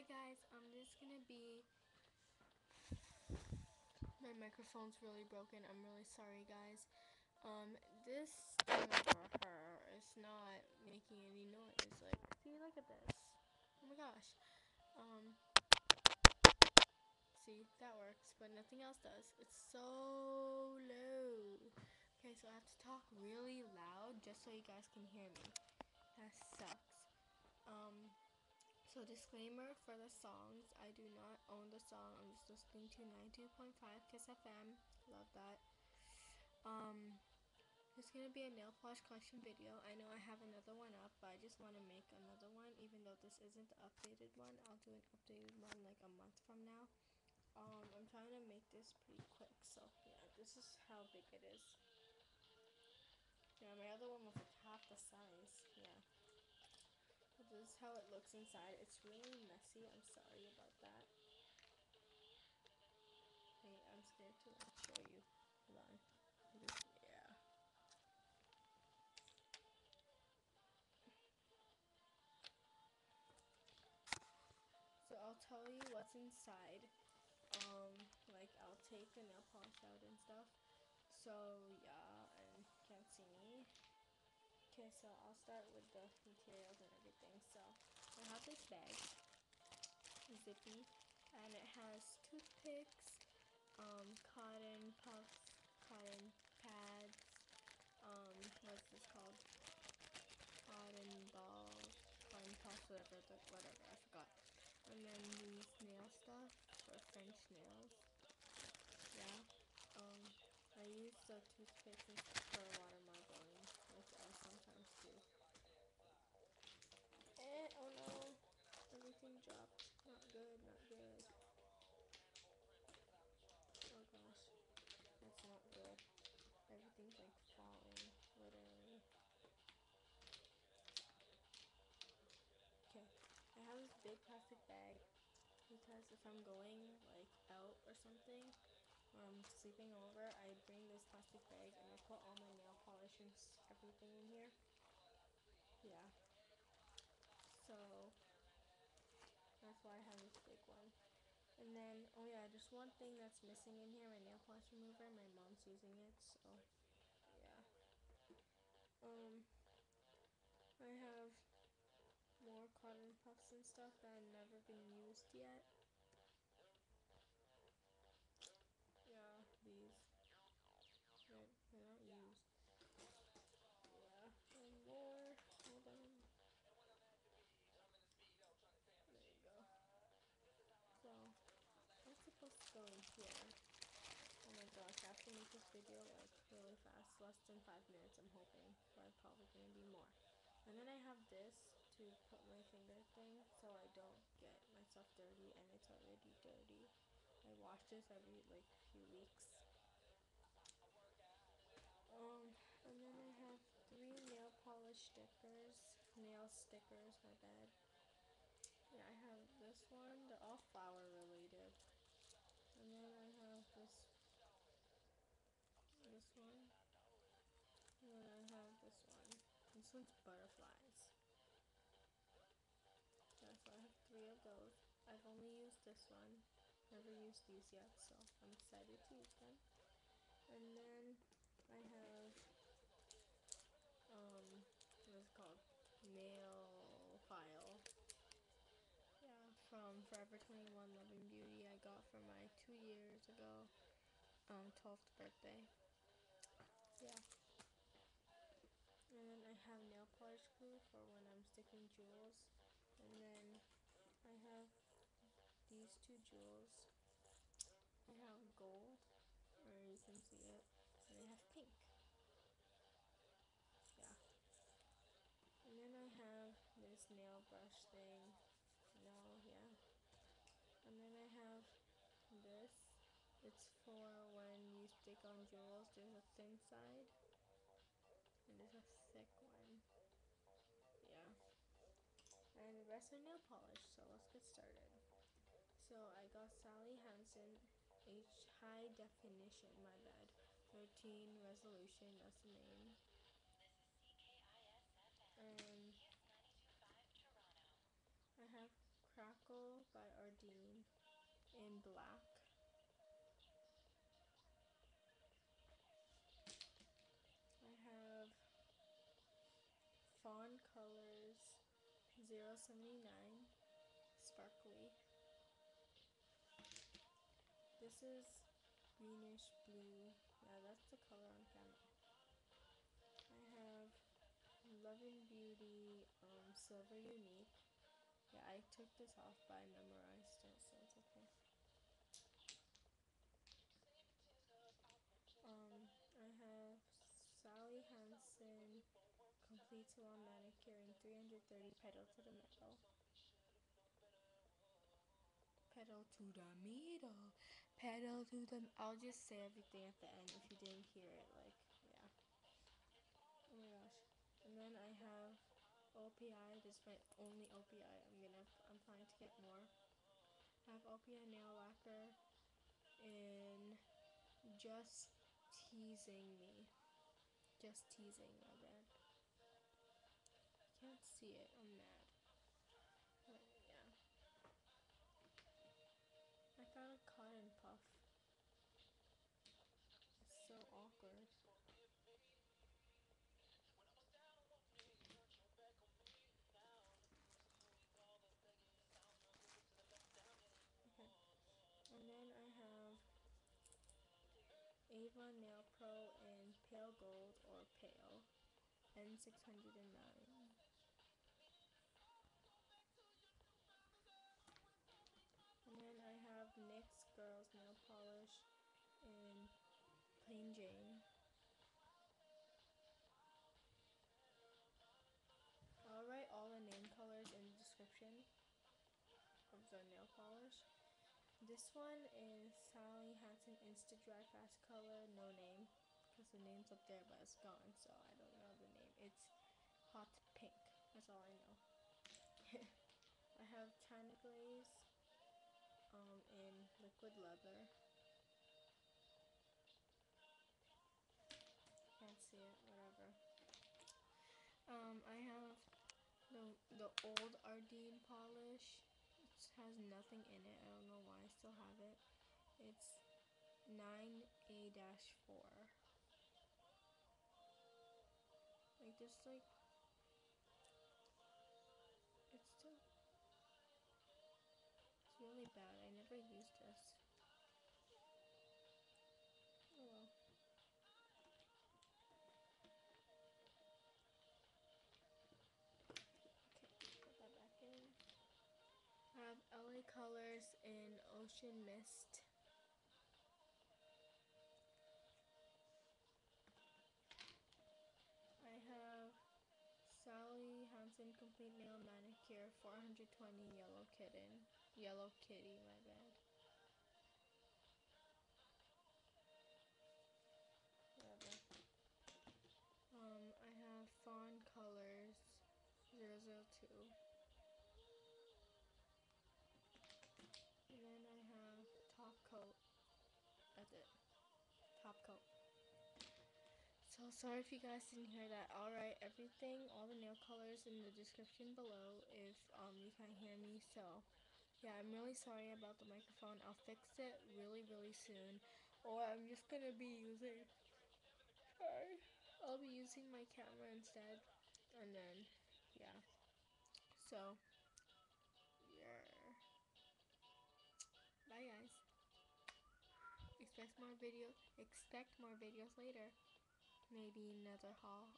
Hi guys, this is gonna be, my microphone's really broken, I'm really sorry guys. This thing over her is not making any noise, like, see, look at this, oh my gosh. See, that works, but nothing else does, it's so low. Okay, so I have to talk really loud just so you guys can hear me, that sucks. So disclaimer for the songs, I do not own the song, I'm just listening to 92.5 Kiss FM, love that. There's gonna be a nail polish collection video. I know I have another one up, but I just want to make another one, even though this isn't the updated one. I'll do an updated one like a month from now. I'm trying to make this pretty quick, so yeah, this is how big it is. Yeah, my other one was like half the size, yeah. This is how it looks inside. It's really messy. I'm sorry about that. Wait, I'm scared to not show you. Hold on. Yeah. So I'll tell you what's inside. Like I'll take the nail polish out and stuff. So yeah, and you can't see me. Okay, so I'll start with the materials and everything. So I have this bag, zippy, and it has toothpicks, cotton puffs, cotton pads, what's this called? Cotton balls, cotton puffs, whatever, I forgot. And then these nail stuff for French nails. Yeah. I use the toothpicks and stuff for watermark going, which I sometimes do. And, oh no, everything dropped. Not good, not good. Oh gosh, that's not good. Everything's like falling, literally. Okay, I have this big plastic bag because if I'm going like out or something, I'm sleeping over, I bring this plastic bag and I put all my nail polish and everything in here. Yeah. So that's why I have this big one. And then, oh yeah, just one thing that's missing in here, my nail polish remover. My mom's using it, so yeah. I have more cotton puffs and stuff that have never been used yet. Yeah, these. They're not used. Yeah, and more. Hold on. There you go. So, that's supposed to go in here. Oh my gosh, I have to make this video like really fast. Less than 5 minutes, I'm hoping. But probably gonna be more. And then I have this to put my finger thing so I don't get myself dirty, and it's already dirty. I wash this every like few weeks. And then I have 3 nail polish stickers, nail stickers, my bad. Yeah, I have this one, they're all flower related. And then I have this one. And then I have this one. This one's butterflies. Yeah, so I have 3 of those. I've only used this one. Never used these yet, so I'm excited to use them. And then I have what's it called? Nail file. Yeah, from Forever 21 Loving Beauty. I got for my 2 years ago, 12th birthday. Yeah. And then I have nail polish glue for when I'm sticking jewels. And then I have these 2 jewels. I have gold, or you can see it, and I have pink. Yeah. And then I have this nail brush thing. No, yeah. And then I have this. It's for when you stick on jewels. There's a thin side, and there's a thick one. Yeah. And the rest are nail polish, so let's get started. So I got Sally Hansen H High Definition, my bad, 13 resolution, that's the name. I have Crackle by Ardene in black. I have Fawn Colors 079 Sparkly. This is greenish blue. Yeah, that's the color on camera. I have Loving Beauty Silver Unique. Yeah, I took this off, but I memorized it, so it's okay. I have Sally Hansen Complete Salon Manicure in 330 Pedal to the Metal. Pedal to the meter, pedal to the. I'll just say everything at the end if you didn't hear it. Like, yeah. Oh my gosh. And then I have OPI. This is my only OPI. I'm planning to get more. I have OPI Nail Lacquer in Just Teasing Me. Just Teasing, my bad. Can't see it. I'm mad. But yeah. I got a cotton puff. It's so awkward. Okay. And then I have Avon Nail Pro in Pale Gold or Pale N609. And then I have NYX Girls Nail Polish in Plain Jane. I'll write all the name colors in the description of the nail polish. This one is Sally Hansen Insta Dry Fast Color, no name, because the name's up there but it's gone, so I don't know the name. It's Hot Pink, that's all I know. I have China Glaze in Liquid Leather. Can't see it, whatever. I have the old Ardene polish. It has nothing in it. I don't know why I still have it. It's 9A-4. Like, just like, it's still, it's really bad. I never used this. Oh well. Okay, put that back in. I have LA Colors in Ocean Mist. I have Sally Hansen Complete Nail Manicure 420 Yellow Kitten. Yellow Kitty, my bad. Whatever. I have Fawn Colors 002. And then I have Top Coat. That's it. Top Coat. So sorry if you guys didn't hear that. I'll write everything, all the nail colors in the description below if you can't hear me. So yeah, I'm really sorry about the microphone. I'll fix it really soon. Or I'm just gonna be using, sorry, I'll be using my camera instead. And then yeah. So yeah. Bye guys. Expect more videos later. Maybe another haul